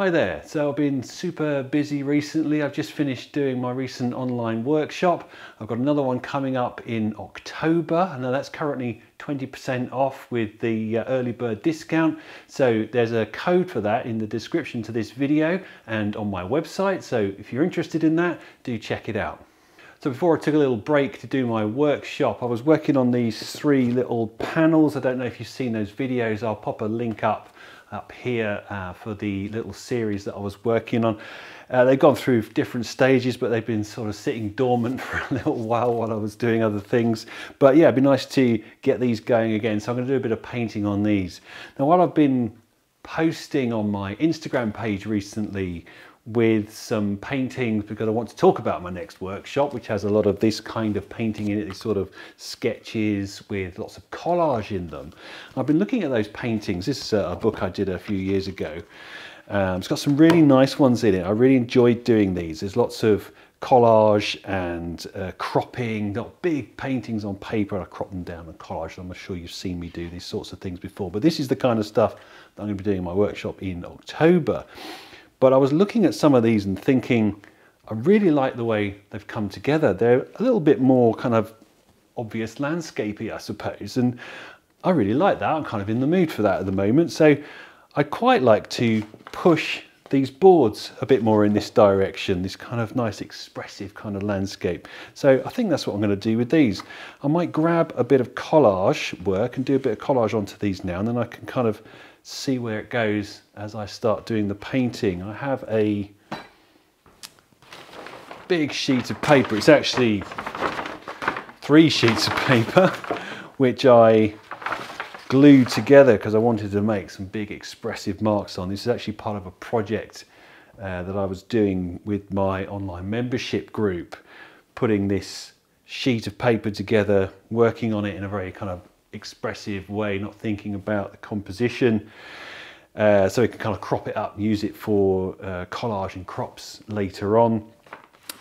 Hi there, so I've been super busy recently. I've just finished doing my recent online workshop. I've got another one coming up in October. Now that's currently 20% off with the early bird discount. So there's a code for that in the description to this video and on my website. So if you're interested in that, do check it out. So before I took a little break to do my workshop, I was working on these three little panels. I don't know if you've seen those videos. I'll pop a link up here for the little series that I was working on. They've gone through different stages, but they've been sort of sitting dormant for a little while I was doing other things. But yeah, it'd be nice to get these going again. So I'm gonna do a bit of painting on these. Now, what I've been posting on my Instagram page recently with some paintings, because I want to talk about my next workshop, which has a lot of this kind of painting in it, these sort of sketches with lots of collage in them. I've been looking at those paintings. This is a book I did a few years ago. It's got some really nice ones in it. I really enjoyed doing these. There's lots of collage and cropping, not big paintings on paper. I crop them down and collage them. I'm sure you've seen me do these sorts of things before, but this is the kind of stuff that I'm going to be doing in my workshop in October. But I was looking at some of these and thinking, I really like the way they've come together. They're a little bit more kind of obvious landscapey, I suppose. And I really like that. I'm kind of in the mood for that at the moment. So I quite like to push these boards a bit more in this direction, this kind of nice expressive kind of landscape. So I think that's what I'm going to do with these. I might grab a bit of collage work and do a bit of collage onto these now, and then I can kind of see where it goes as I start doing the painting. I have a big sheet of paper. It's actually three sheets of paper, which I glued together because I wanted to make some big expressive marks on. This is actually part of a project that I was doing with my online membership group, putting this sheet of paper together, working on it in a very kind of expressive way, not thinking about the composition, so we can kind of crop it up and use it for collage and crops later on.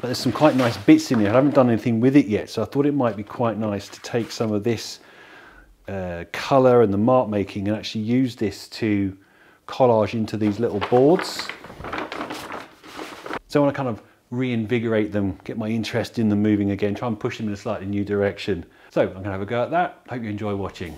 But there's some quite nice bits in here. I haven't done anything with it yet, so I thought it might be quite nice to take some of this color and the mark making and actually use this to collage into these little boards. So I want to kind of reinvigorate them, get my interest in them moving again, try and push them in a slightly new direction. So I'm gonna have a go at that. Hope you enjoy watching.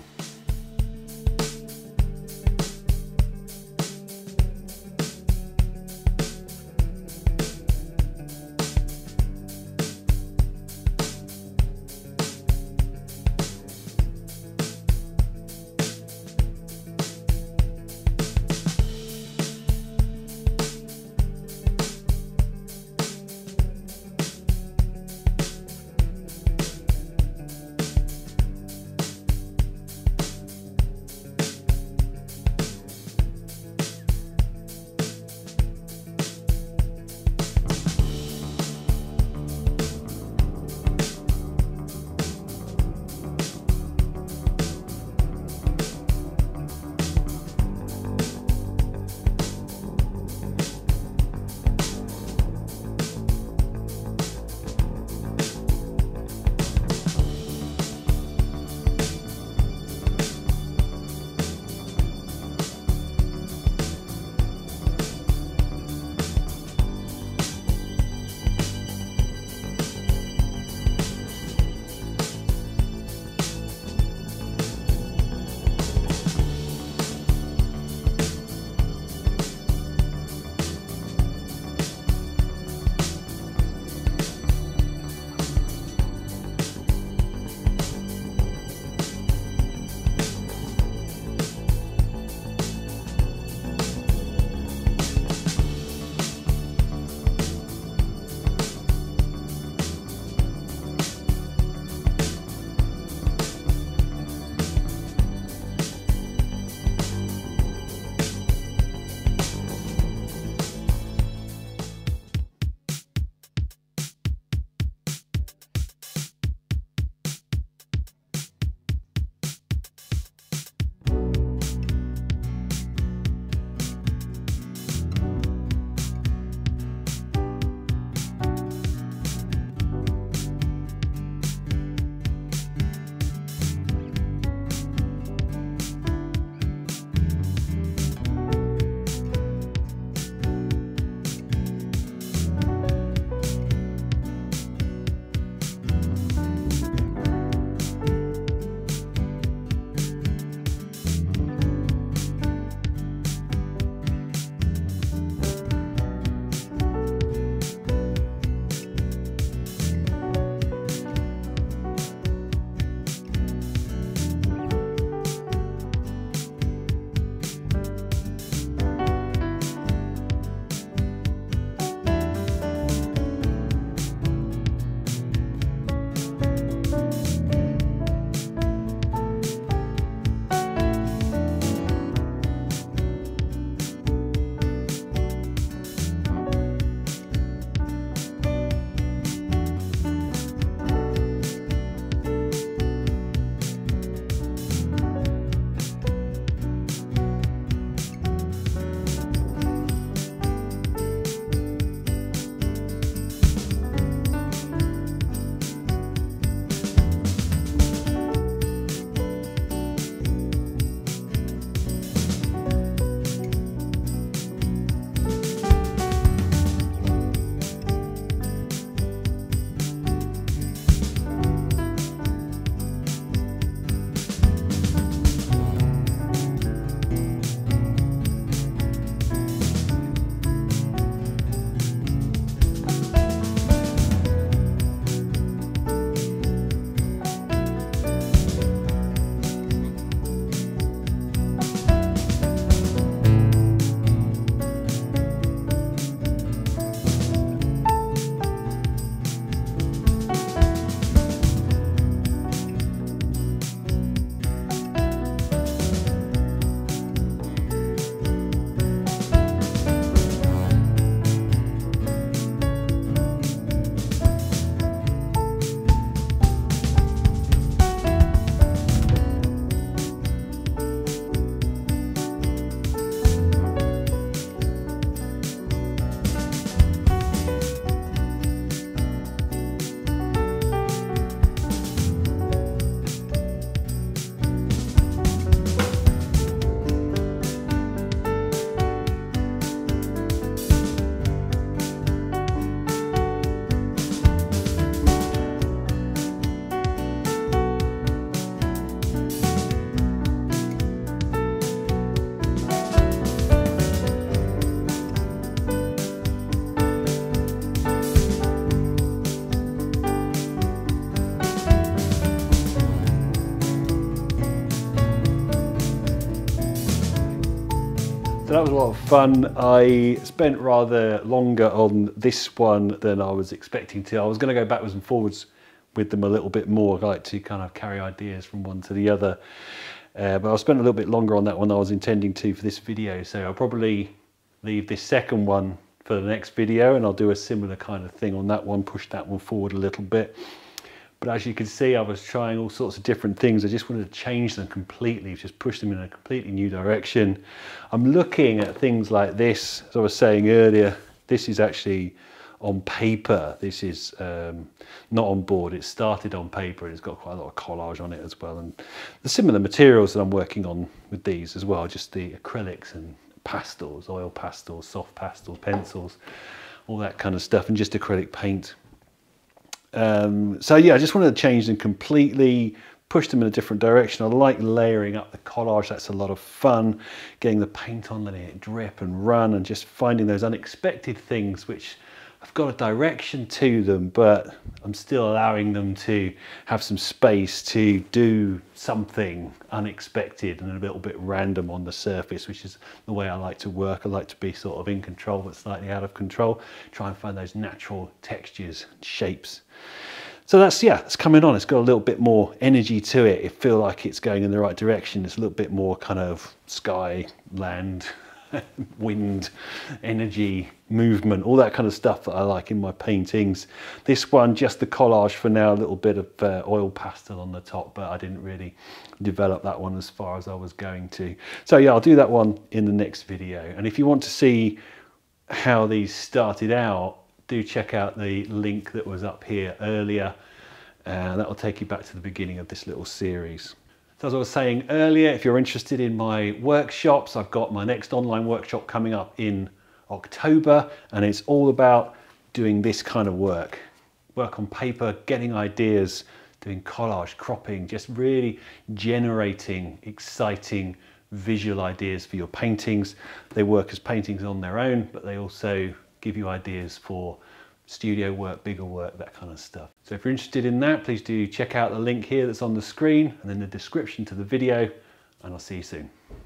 was a lot of fun. I spent rather longer on this one than I was expecting to. I was going to go backwards and forwards with them a little bit more. I like to kind of carry ideas from one to the other. But I spent a little bit longer on that one than I was intending to for this video. So I'll probably leave this second one for the next video, and I'll do a similar kind of thing on that one, push that one forward a little bit. But as you can see, I was trying all sorts of different things. I just wanted to change them completely, just push them in a completely new direction. I'm looking at things like this, as I was saying earlier, this is actually on paper. This is not on board. It started on paper and it's got quite a lot of collage on it as well. And the similar materials that I'm working on with these as well, just the acrylics and pastels, oil pastels, soft pastels, pencils, all that kind of stuff, and just acrylic paint. So yeah, I just wanted to change them completely, push them in a different direction. I like layering up the collage. That's a lot of fun, getting the paint on, letting it drip and run, and just finding those unexpected things which I've got a direction to them, but I'm still allowing them to have some space to do something unexpected and a little bit random on the surface, which is the way I like to work. I like to be sort of in control, but slightly out of control. Try and find those natural textures, shapes. So that's, yeah, it's coming on. It's got a little bit more energy to it. It feels like it's going in the right direction. It's a little bit more kind of sky, land, wind, energy, movement, all that kind of stuff that I like in my paintings. This one, just the collage for now, a little bit of oil pastel on the top, but I didn't really develop that one as far as I was going to. So yeah, I'll do that one in the next video. And if you want to see how these started out, do check out the link that was up here earlier. That will take you back to the beginning of this little series. So as I was saying earlier, if you're interested in my workshops, I've got my next online workshop coming up in October, and it's all about doing this kind of work. Work on paper, getting ideas, doing collage, cropping, just really generating exciting visual ideas for your paintings. They work as paintings on their own, but they also give you ideas for studio work, bigger work, that kind of stuff. So if you're interested in that, please do check out the link here that's on the screen and in the description to the video, and I'll see you soon.